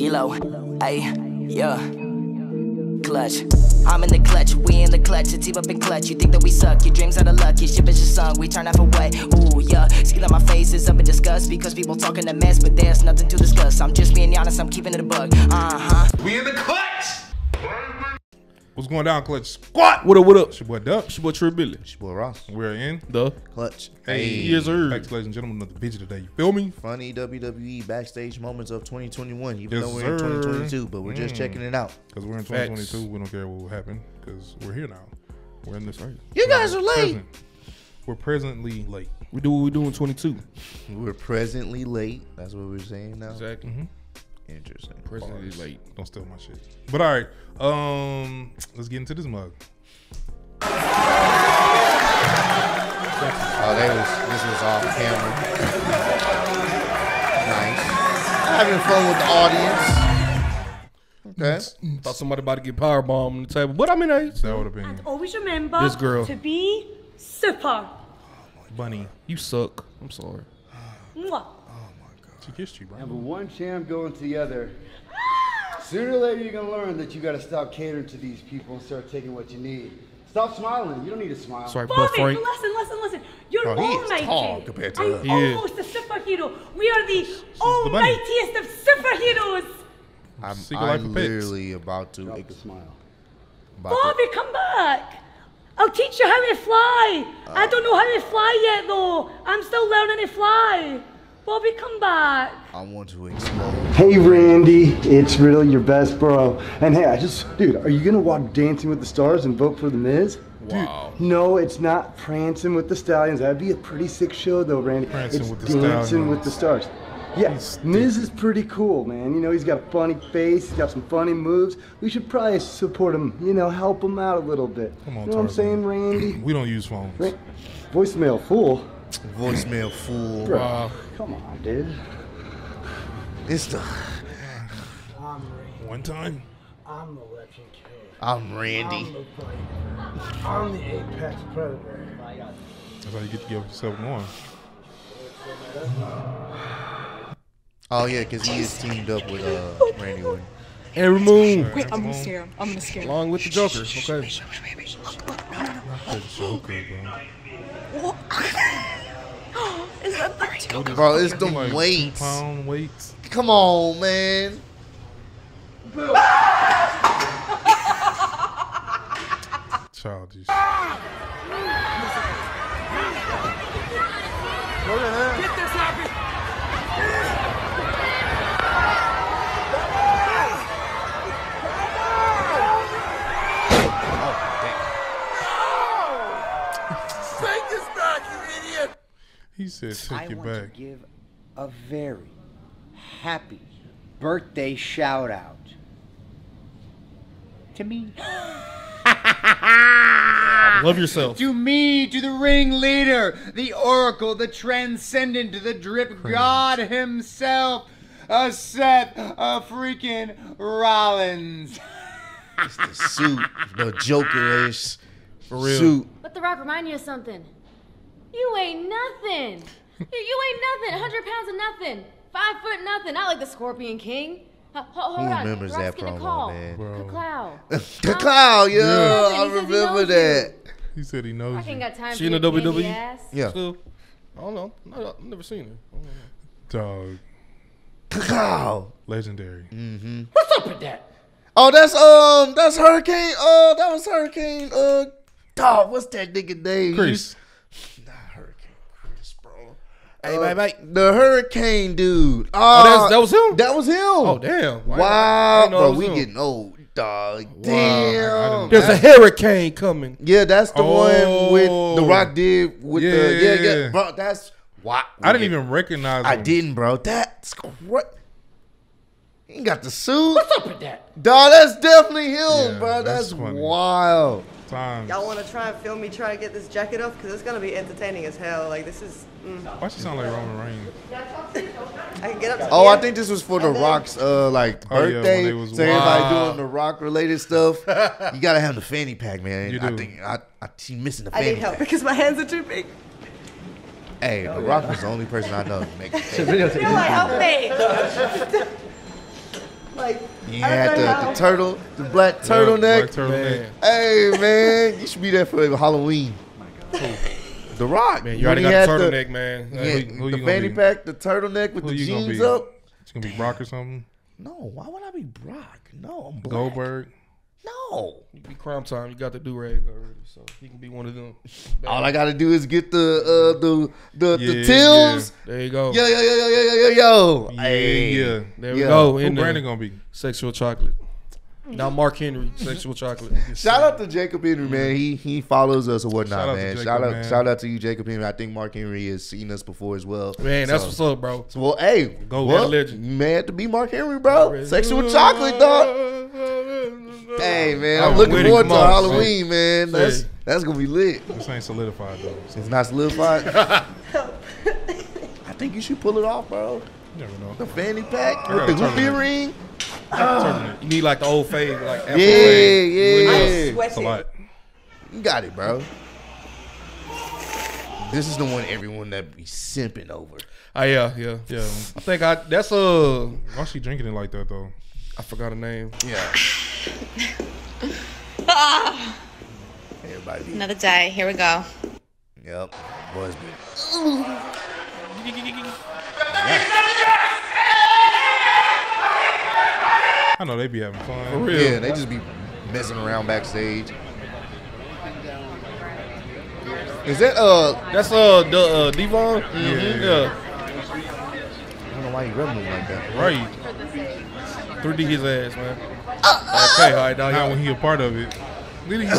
D-Lo, ayy, yeah, clutch. I'm in the clutch, we in the clutch, a team up in clutch. You think that we suck, your dreams are the luck, your ship is your song, we turn half away, ooh, yeah. Skin on my face is up in disgust, because people talking a mess, but there's nothing to discuss. I'm just being honest, I'm keeping it a bug, We in the clutch! What's going down, Clutch Squad? What up? It's your boy Duck. It's your boy Tri Billy. It's your boy Ross. We're in the Clutch. Hey, yes, sir. Thanks, ladies and gentlemen, another video today. You feel me? Funny WWE backstage moments of 2021. Even though we're in 2022, but we're just checking it out. Because we're in 2022, we don't care what will happen. Because we're here now. We're in this earth. You guys are late. We're presently late. We do what we do in 22. We're presently late. That's what we're saying now. Exactly. Mm-hmm. Interesting. Personally late. Don't steal my shit. But all right, let's get into this mug. Oh, this was off camera. Nice. Having fun with the audience. Okay. Thought somebody about to get powerbombed on the table, but I mean, that would have been. And always remember this girl to be super. Oh, Bunny, you suck. I'm sorry. Mwah. She kissed you, bro. Yeah, but one champ going to the other. Sooner or later, you're gonna learn that you gotta stop catering to these people and start taking what you need. Stop smiling. You don't need to smile. Sorry, Bobby, listen. You're almighty. I'm almost a superhero. We are the almightiest of superheroes. I'm literally about to smile. Bobby, come back. I'll teach you how to fly. I don't know how to fly yet, though. I'm still learning to fly. Bobby, come back. I want to explode. Hey, Randy, it's Riddle, your best bro. And hey, dude, are you gonna watch Dancing with the Stars and vote for The Miz? Wow. Dude, no, it's not Prancing with the Stallions. That'd be a pretty sick show, though, Randy. It's Dancing with the Stars. Yes, yeah, Miz is pretty cool, man. You know, he's got a funny face. He's got some funny moves. We should probably support him. You know, help him out a little bit. Come on, you know what I'm saying, Randy? We don't use phones. Voicemail fool. Voicemail fool. Bro, come on, dude. It's the one time. I'm the legend. I'm Randy. I'm the apex predator. That's how you get to give yourself one. Oh yeah, because he is teamed up with Randy. Every move. Wait, I'm gonna scare him. Along with the Joker. Okay. The Joker, bro. Is that the bro, it's the weights. Weights. Come on, man. Childish. Get this happy. He said, take it back. To give a very happy birthday shout out to me. Love yourself. To me, to the ringleader, the oracle, the transcendent, the drip god himself, a Seth, a freaking Rollins. It's the suit, the Joker-ish suit. Let the Rock remind you of something. You ain't nothing. You ain't nothing. 100 pounds of nothing. 5 foot nothing. Not like the Scorpion King. Hold on. Remembers that promo, man. Kakao, yeah, I remember that. He said he knows. I ain't got time for you. She in the WWE? Ass. Yeah. So, I don't know. I've never seen her. Dog. Kakao. Legendary. Mm-hmm. What's up with that? Oh, that's Hurricane. Oh, that was Hurricane. Dog. What's that nigga name? Chris. Hey, mate. The Hurricane dude. That was him? That was him. Oh, damn. Wow. Bro, we getting old, dog. Wow. Damn. There's a hurricane coming. Yeah, that's the one with The Rock did with the. Bro, that's. Wow. I didn't even recognize him. I didn't, bro. That's crazy. He ain't got the suit. What's up with that? Dog, that's definitely him, bro. That's wild. Y'all want to try and film me try to get this jacket off? Because it's going to be entertaining as hell. Like, this is... Why she sound like Roman Reigns? I can get up to I think this was for The Rock's, like, birthday. Yeah, so everybody doing The Rock-related stuff. You got to have the fanny pack, man. You do. I think she's missing the fanny pack. I need help because my hands are too big. Hey, The Rock was the only person I know. Make it. Help me. Like, you had the turtle, the black turtleneck. Man. Hey, man, you should be there for Halloween. Oh my God. The Rock. Man, you already got the turtleneck, man. Hey, yeah, who the fanny pack, the turtleneck with the jeans up. It's going to be Brock or something? No, why would I be Brock? No, I'm black. Goldberg. No. You be crime time. You got the do-rag already, so he can be one of them. All I got to do is get the Tills. Yeah. There you go. Yo. Yeah, hey. Yeah. There we go. Who Brandon going to be? Sexual Chocolate. Now Mark Henry, Sexual Chocolate. Shout out to Jacob Henry, man. He follows us or whatnot, shout out to you, Jacob Henry. I think Mark Henry has seen us before as well. Man, so, that's what's up, bro. So, well, hey, go legend. Man, to be Mark Henry, bro. Sexual Chocolate, dog. Hey, man, I'm looking forward to Halloween, man. That's gonna be lit. This ain't solidified though. It's not solidified. I think you should pull it off, bro. You never know. The fanny pack with the hoopy ring. You need like the old fade, like Apple fade. I sweat it. You got it, bro. This is the one everyone that be simping over. Oh yeah. I think that's why she drinking it like that though? I forgot her name. Yeah. Everybody. Another day. Here we go. Yep. Boys big. I know they be having fun. For real. Yeah, they just be messing around backstage. Is that that's Devon? Mm-hmm. Yeah. I don't know why he rubbing like that. Right. 3D his ass, man. Okay, all right, dog. Not when he a part of it. Rhea,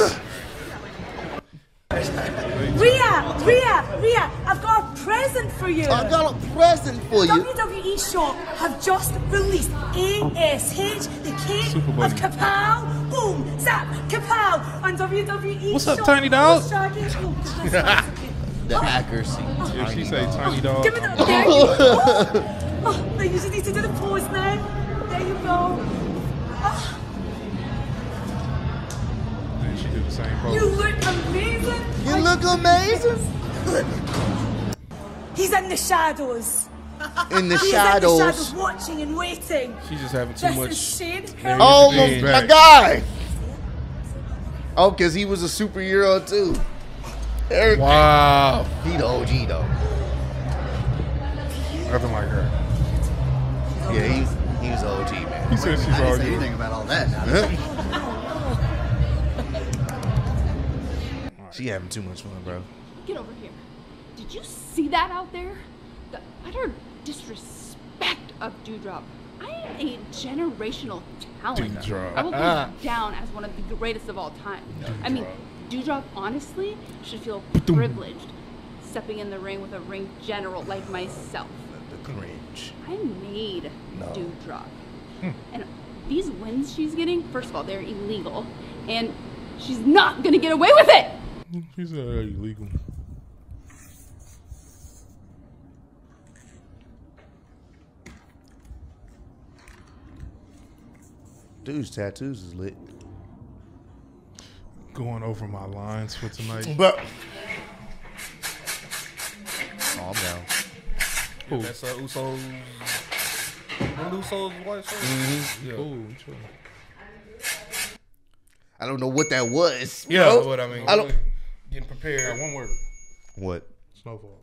I've got a present for you. I've got a present for you. WWE Shop have just releashed ASH, the King of Kapow. Boom, zap, Kapow. On WWE What's Shop. What's up, Tiny Dog? The accuracy. Yeah, she say Tiny Dog. Give me the, there you go. No, you just need to do the pose now. There you go. And she did the same pose. You look amazing. You look amazing. He's in the shadows. He's in the shadows, watching and waiting. She's just having too much. Oh my God! Oh, because he was a superhero too. Everything. Wow. He the OG though. Nothing like her. Yeah, he's the OG man. He said she's I didn't say anything about all that. She having too much fun, bro. Get over here. Did you see that out there? The utter disrespect of Doudrop. I am a generational talent. Doudrop. I will be down as one of the greatest of all time. Doudrop. I mean, Doudrop honestly should feel privileged stepping in the ring with a ring general like myself. The cringe. I made Doudrop. And these wins she's getting, first of all, they're illegal. And she's not going to get away with it. She's not illegal. Dude's tattoos is lit. Going over my lines for tonight. But calm down. Yeah, that's Uso. Yeah. Ooh, sure. I don't know what that was. Yeah, bro. What I mean. I don't getting prepared. One word. What? Snowfall.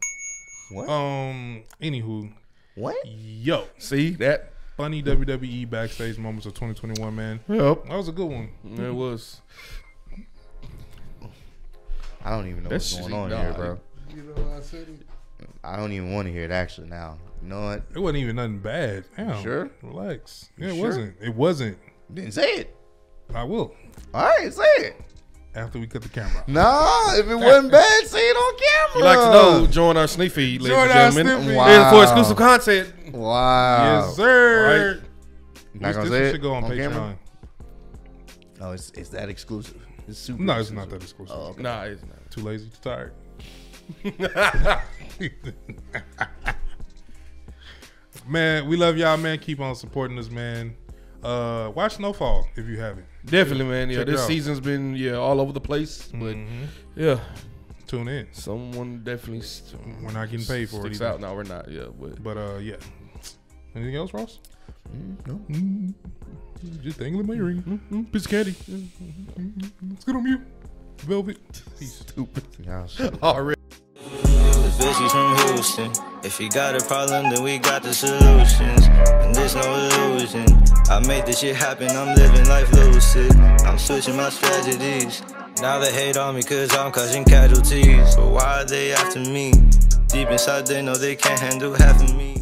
What? Anywho. What? Yo, see that funny WWE backstage moments of 2021, man. Yep, that was a good one. Mm-hmm. It was. I don't even know what's going on here, bro. You know what I said? I don't even want to hear it actually now. You know what? It wasn't even nothing bad. Damn. Sure. Relax. Yeah, it wasn't. Didn't say it. I will. All right, say it. After we cut the camera off. Nah, if it wasn't bad, say it on camera. You like to know, join our Sneak Feed, ladies and gentlemen. Wow. For exclusive content. Wow. Yes, sir. Right. Not gonna say it? Should go on Patreon. Camera? No, it's that exclusive. It's super exclusive. It's not that exclusive. Oh, okay. Nah, it's not. Too lazy, too tired. Man, we love y'all, man. Keep on supporting us, man. Watch Snowfall if you haven't. Definitely, man. Yeah, this season's been all over the place, but yeah, tune in. Someone definitely. We're not getting paid for it. Sticks out now. We're not. Yeah, but yeah. Anything else, Ross? No. Just dangling my ring. Piece of candy. Let's get on mute. Velvet. He's stupid. Already. Bitches from Houston. If you got a problem, then we got the solutions. And there's no illusion. I made this shit happen. I'm living life lucid. I'm switching my strategies. Now they hate on me cause I'm causing casualties. But why are they after me? Deep inside they know they can't handle half of me.